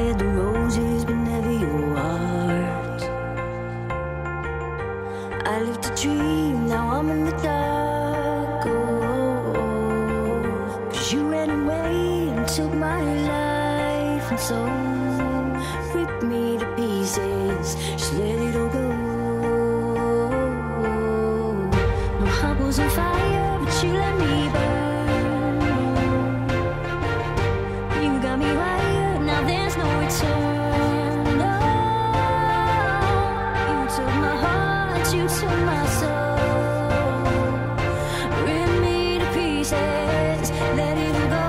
admired the roses beneath your heart. I lived a dream, now I'm in the dark. Oh, 'cause you ran away and took my life and soul, ripped me to pieces, just let it all go. My heart was on fire, but you let me burn. You took my soul, rip me to pieces, let it go.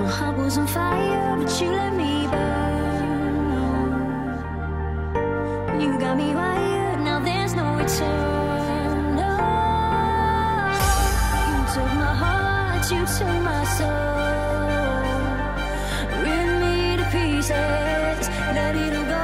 My heart was on fire, but you let me burn. You got me wired, now there's no return. No, you took my heart, you took my soul, rip me to pieces, let it all go.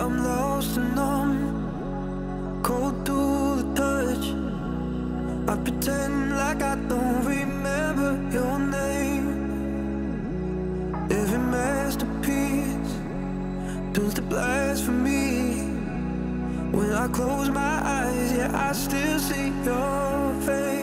I'm lost and numb, cold to the touch. I pretend like I don't remember your name. Every masterpiece turns to blasphemy. When I close my eyes, yeah, I still see your face.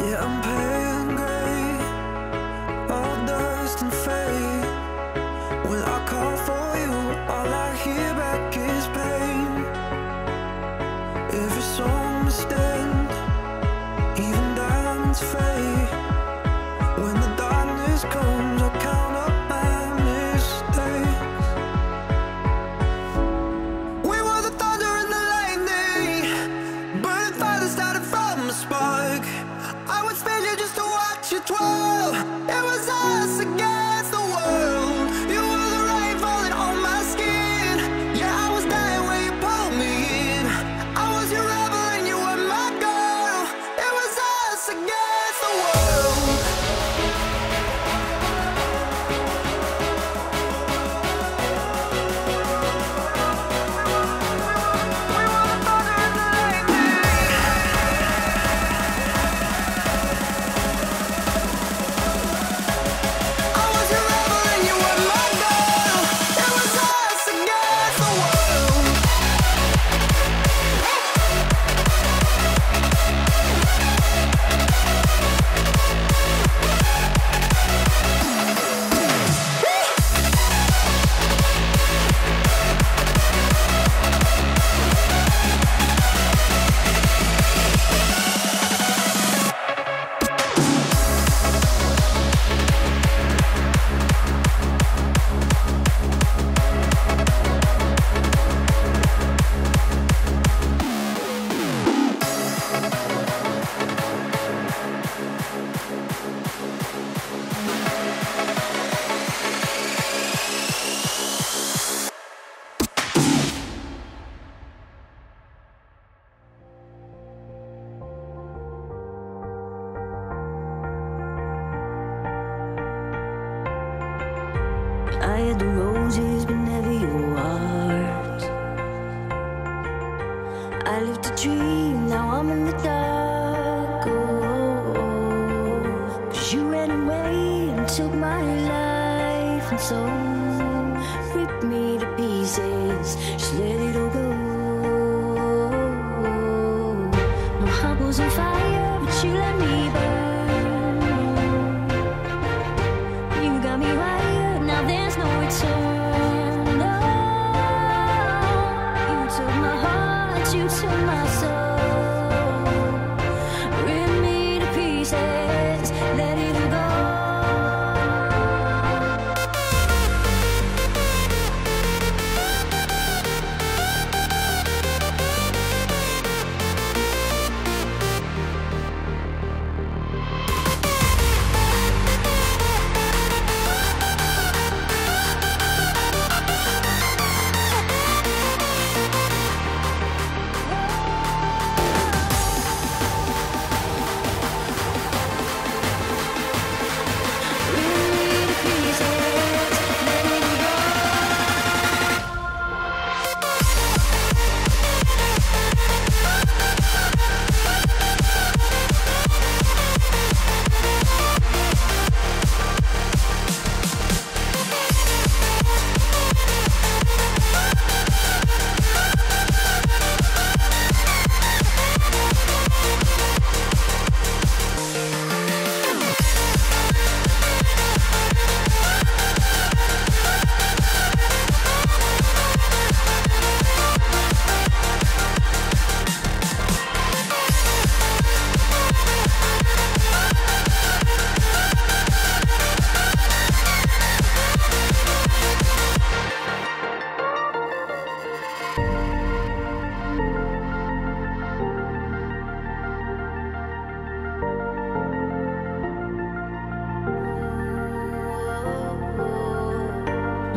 Yeah, I'm pale and grey, all dust and fade. When I call for you, all I hear back is pain. Every song must end, even diamonds fade. When the darkness comes, I count up my mistakes. We were the thunder and the lightning, burning fire that started from the spark. I would spend you just to watch you twirl. It was us against the world. You were the rain falling on my skin. Yeah, I was dying when you pulled me in. I was your rebel and you were my girl. It was us against the world. I had the roses but never your heart. I lived a dream, now I'm in the dark. Oh, 'cause you ran away and took my life and soul, ripped me to pieces, just let it all go. My heart was on fire, but you let me burn.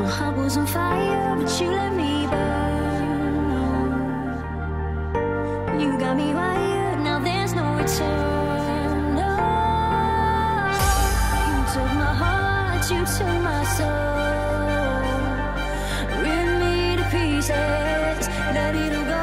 My heart was on fire, but you let me burn. You got me wired, now there's no return. No, you took my heart, you took my soul, rip me to pieces, let it all go.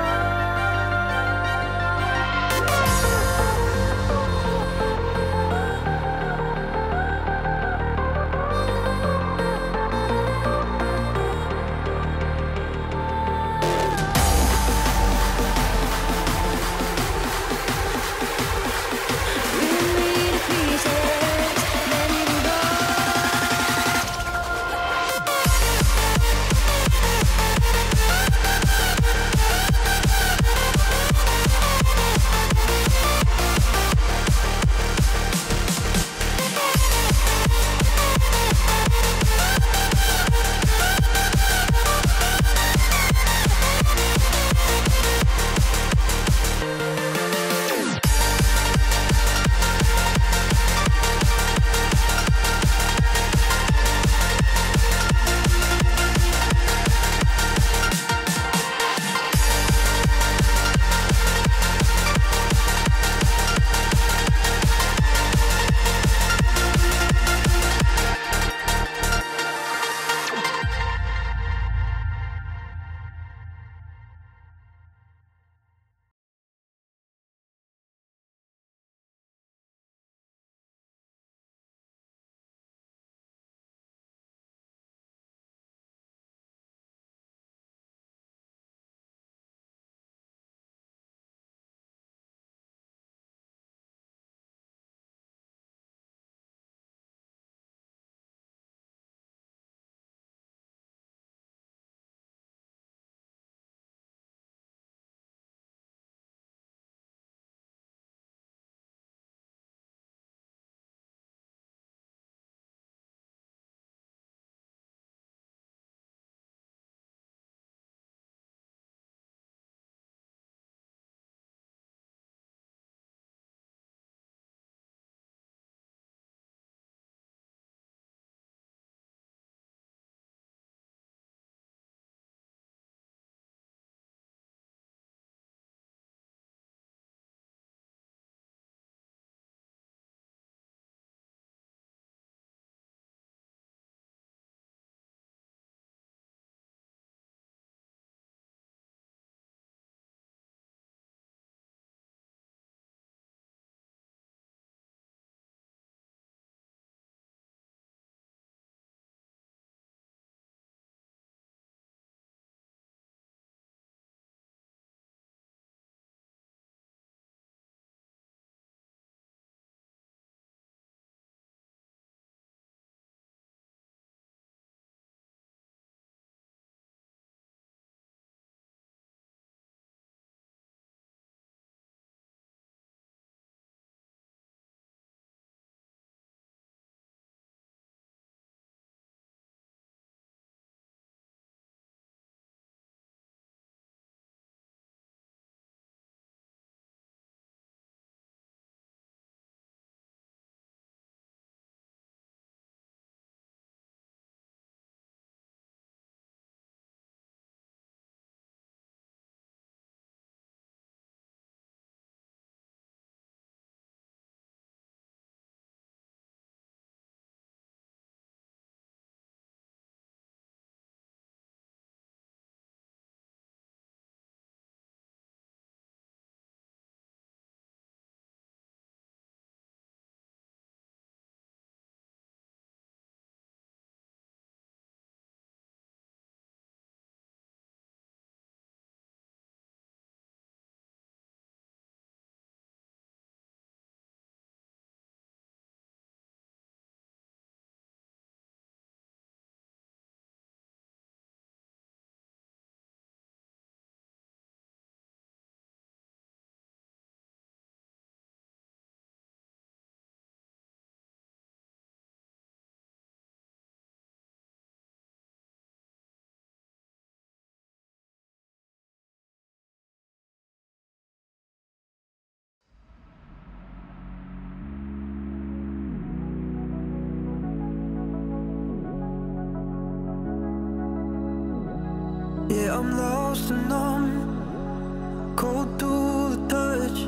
I'm lost and numb, cold to the touch.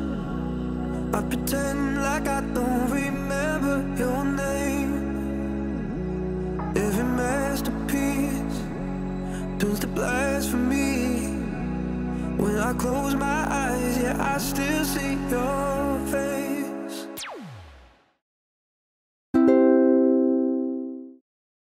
I pretend like I don't remember your name. Every masterpiece built a blasphemy. When I close my eyes, yeah, I still see your face.